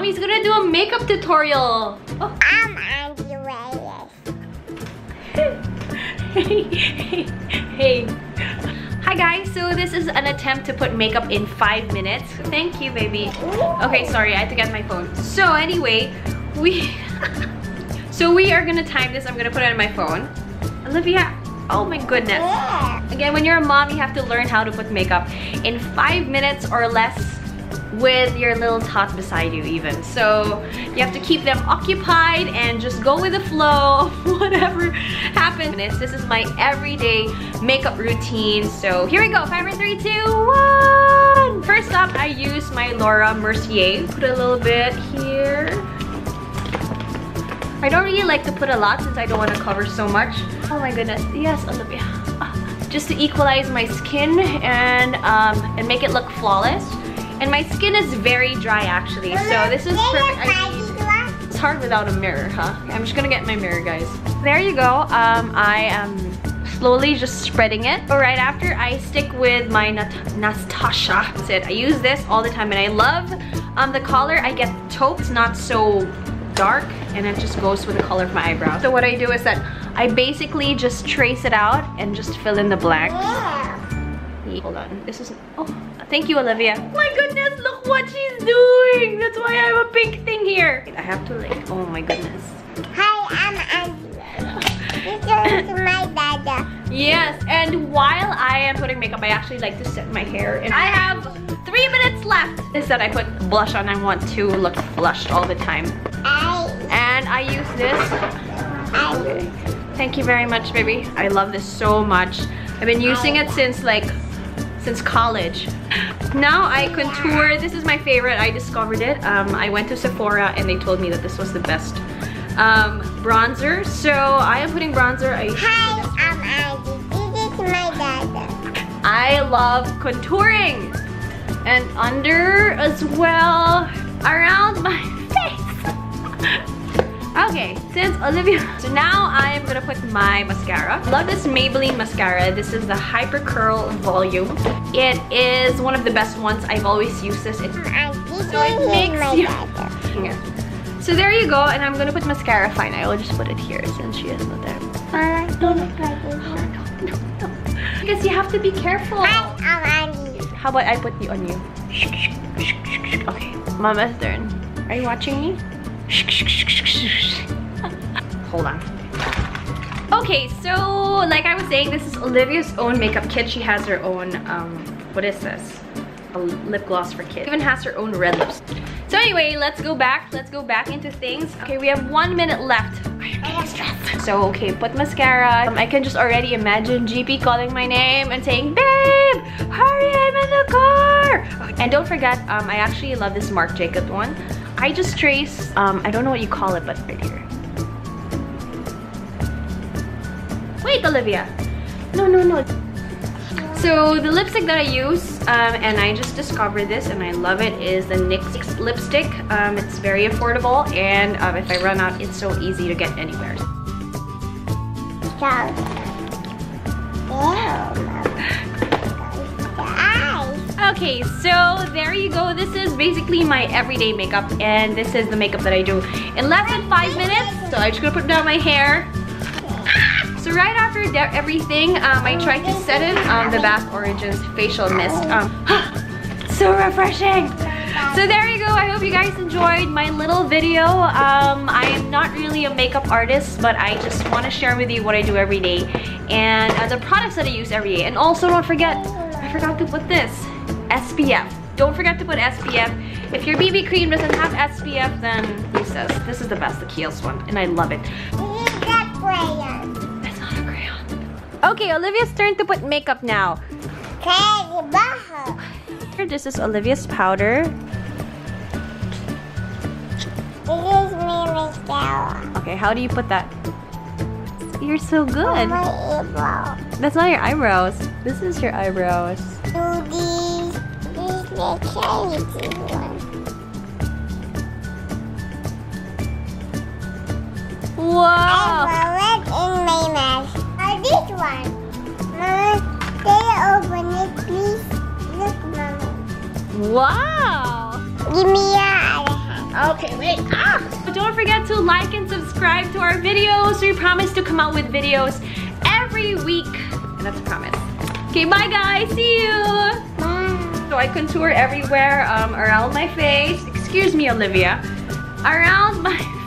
Mommy's gonna do a makeup tutorial. Oh. I'm Andi. Hey. Hi guys, so this is an attempt to put makeup in 5 minutes. Thank you, baby. Okay, sorry, I had to get my phone. So anyway, we are gonna time this. I'm gonna put it on my phone. Olivia, oh my goodness. Again, when you're a mom, you have to learn how to put makeup in 5 minutes or less with your little tot beside you even. So you have to keep them occupied and just go with the flow of whatever happens. This is my everyday makeup routine. So here we go, 5, 4, 3, 2, 1. First up, I use my Laura Mercier. Put a little bit here. I don't really like to put a lot since I don't want to cover so much. Oh my goodness, yes, Olivia. Just to equalize my skin and make it look flawless. And my skin is very dry actually, so this is perfect. It's hard without a mirror, huh? I'm just gonna get my mirror, guys. There you go. I am slowly just spreading it. But right after, I stick with my Anastasia. That's it. I use this all the time, and I love the color. I get taupes, not so dark, and it just goes with the color of my eyebrows. So what I do is that I basically just trace it out and just fill in the blanks. Hold on, this is, oh, thank you, Olivia. My goodness, look what she's doing. That's why I have a pink thing here. I have to like, oh my goodness. Hi, I'm Andi. This is my dada. Yes, and while I am putting makeup, I actually like to set my hair. And I have 3 minutes left. Is that I put blush on. I want to look blushed all the time. And I use this. Okay. Thank you very much, baby. I love this so much. I've been using it since college. Now I contour. This is my favorite. I discovered it. I went to Sephora and they told me that this was the best bronzer. So I am putting bronzer. Hi, I'm Andi. This is my dad. I love contouring and under as well around my face. Okay, since Olivia. So now I am gonna put my mascara. Love this Maybelline mascara. This is the Hypercurl Volume. It is one of the best ones. I've always used this. So there you go, and I'm gonna put mascara. Fine, I will just put it here since she is not there. No. Because you have to be careful. How about I put you on you? Okay, Mama's turn. Are you watching me? Hold on. Okay, so like I was saying, this is Olivia's own makeup kit. She has her own, what is this? A lip gloss for kids. She even has her own red lips. So anyway, let's go back. Let's go back into things. Okay, we have 1 minute left. So okay, put mascara. I can just already imagine GP calling my name and saying, babe, hurry, I'm in the car. And don't forget, I actually love this Marc Jacobs one. I just trace, I don't know what you call it, but right here. Wait, Olivia. No. So the lipstick that I use, and I just discovered this and I love it, is the NYX lipstick. It's very affordable, and if I run out, it's so easy to get anywhere. Okay, so there you go. This is basically my everyday makeup, and this is the makeup that I do in less than 5 minutes. So I'm just gonna put down my hair. So right after everything, I tried to set in the Bath Origins facial mist. So refreshing. So there you go. I hope you guys enjoyed my little video. I am not really a makeup artist, but I just want to share with you what I do every day and the products that I use every day. And also, don't forget, I forgot to put this SPF. Don't forget to put SPF. If your BB cream doesn't have SPF, then use this. This is the best, the Kiehl's one, and I love it. It's not a crayon. Okay, Olivia's turn to put makeup now. This is Olivia's powder. This is my mascara. Okay, how do you put that? You're so good. My eyebrow. That's not your eyebrows. This is your eyebrows. This is the crazy one. Wow! I in my mask. Or this one. Mama, stay open it, please. Look, Mama. Wow! Give me your other hand. Okay, wait. Ah! But don't forget to like and subscribe to our videos. We promise to come out with videos every week. And that's a promise. Okay, bye guys. See you. Bye. So I contour everywhere around my face. Excuse me, Olivia. Around my